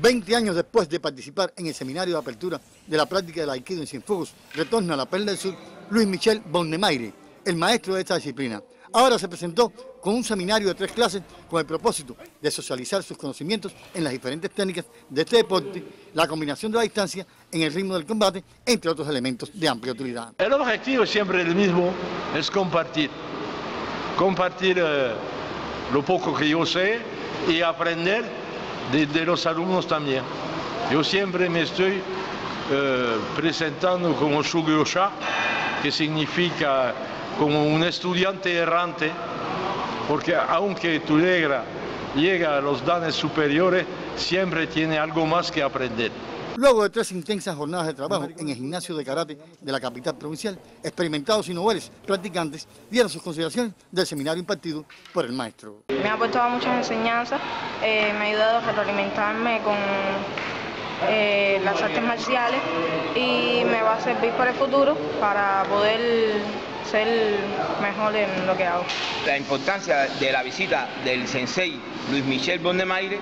20 años después de participar en el seminario de apertura de la práctica del Aikido en Cienfuegos, retorna a la Perla del Sur Luis Michel Bonnemaire, el maestro de esta disciplina. Ahora se presentó con un seminario de 3 clases con el propósito de socializar sus conocimientos en las diferentes técnicas de este deporte, la combinación de la distancia en el ritmo del combate, entre otros elementos de amplia utilidad. El objetivo siempre es el mismo, es compartir. Compartir lo poco que yo sé y aprender de los alumnos también. Yo siempre me estoy presentando como shugyosha, que significa como un estudiante errante, porque aunque tu llega a los danes superiores, siempre tiene algo más que aprender. Luego de 3 intensas jornadas de trabajo en el gimnasio de karate de la capital provincial, experimentados y noveles practicantes dieron sus consideraciones del seminario impartido por el maestro. Me ha aportado muchas enseñanzas, me ha ayudado a retroalimentarme con las artes marciales y me va a servir para el futuro para poder ser mejor en lo que hago. La importancia de la visita del sensei Luis Michel Bonnemaire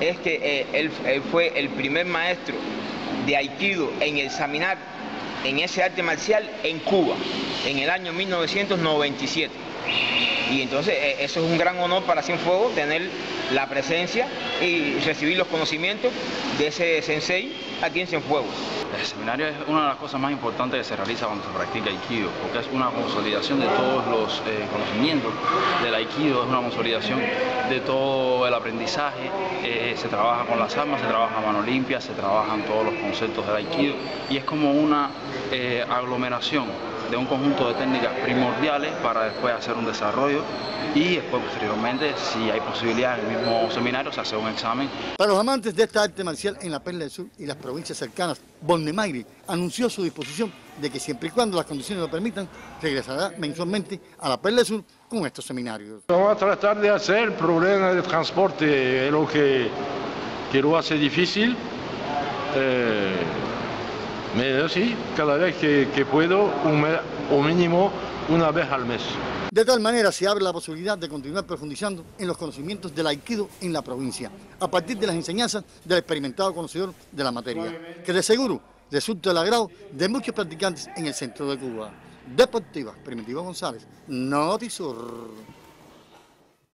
es que él fue el primer maestro de Aikido en examinar en ese arte marcial en Cuba, en el año 1997. Y entonces eso es un gran honor para Cienfuegos, tener la presencia y recibir los conocimientos de ese sensei aquí en Cienfuegos. El seminario es una de las cosas más importantes que se realiza cuando se practica Aikido, porque es una consolidación de todos los conocimientos del Aikido, es una consolidación de todo el aprendizaje, se trabaja con las armas, se trabaja a mano limpia, se trabajan todos los conceptos del Aikido y es como una aglomeración de un conjunto de técnicas primordiales para después hacer un desarrollo y después posteriormente, si hay posibilidad, en el mismo seminario se hace un examen. Para los amantes de esta arte marcial en la Perla del Sur y las provincias cercanas, Bonnemaire anunció su disposición de que siempre y cuando las condiciones lo permitan, regresará mensualmente a la Perla del Sur con estos seminarios. Vamos a tratar de hacer problemas de transporte, es lo que lo hace difícil. Pero sí, cada vez que puedo, o mínimo una vez al mes. De tal manera se abre la posibilidad de continuar profundizando en los conocimientos del Aikido en la provincia, a partir de las enseñanzas del experimentado conocedor de la materia, que de seguro resulta del agrado de muchos practicantes en el centro de Cuba. Deportiva, Primitivo González, Notisur.